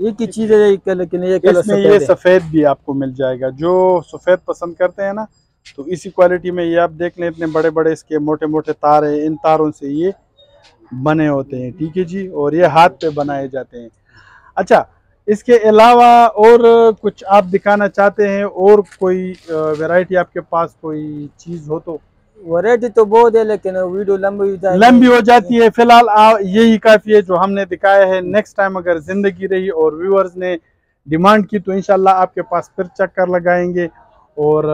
ये की चीज है, लेकिन ये कलर इसमें ये सफेद भी आपको मिल जाएगा, जो सफेद पसंद करते हैं ना, तो इसी क्वालिटी में ये आप देख लें, इतने बड़े बड़े इसके मोटे मोटे तार हैं, इन तारों से ये बने होते हैं। ठीक है जी। और ये हाथ पे बनाए जाते हैं। अच्छा, इसके अलावा और कुछ आप दिखाना चाहते हैं? और कोई वैरायटी आपके पास कोई चीज़ हो तो? वैरायटी तो बहुत है लेकिन वीडियो लंबी लंबी हो जाती है। फिलहाल यही काफ़ी है जो हमने दिखाया है। नेक्स्ट टाइम अगर ज़िंदगी रही और व्यूअर्स ने डिमांड की तो इंशाल्लाह आपके पास फिर चक्कर लगाएंगे और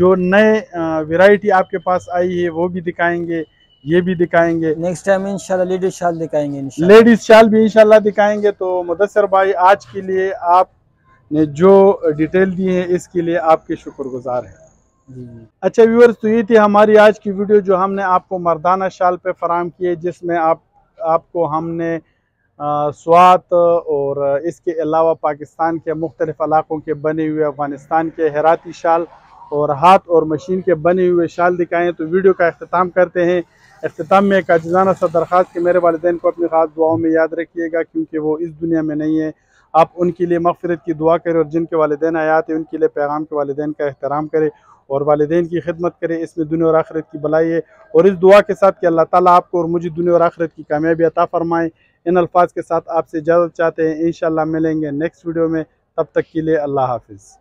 जो नए वैरायटी आपके पास आई है वो भी दिखाएंगे, ये भी दिखाएंगे। नेक्स्ट टाइम इंशाल्लाह लेडीज शाल दिखाएंगे, इंशाल्लाह लेडीज शाल भी इंशाल्लाह दिखाएंगे। तो मुदस्सर भाई, आज के लिए आपने जो डिटेल दी है इसके लिए आपके शुक्रगुजार हैं। अच्छा व्यूअर्स, तो ये थी हमारी आज की वीडियो जो हमने आपको मर्दाना शाल पे फराम की है, जिसमें आप आपको हमने स्वात और इसके अलावा पाकिस्तान के मुख्तलिफ इलाक़ों के बने हुए, अफ़गानिस्तान के हेराती शाल और हाथ और मशीन के बने हुए शाल दिखाएँ। तो वीडियो का अख्ताम करते हैं। अख्ताम में एक आजिज़ाना सा दरख्वास्त कि मेरे वालिदैन को अपनी ख़ास दुआओं में याद रखिएगा, क्योंकि वो इस दुनिया में नहीं है। आप उनके लिए मग़फ़िरत की दुआ करें और जिनके वालिदैन हयात हैं उनके लिए पैगाम के वालिदैन का एहतराम करें और वालिदैन की खिदमत करें। इसमें दुनिया और आखिरत की भलाई है। और इस दुआ के साथ कि अल्लाह ताला आपको और मुझे दुनिया और आखिरत की कामयाबी अता फ़रमाएँ। इन अल्फाज के साथ आपसे इजाज़त चाहते हैं। इंशाल्लाह मिलेंगे नेक्स्ट वीडियो में। तब तक के लिए अल्लाह हाफ़िज़।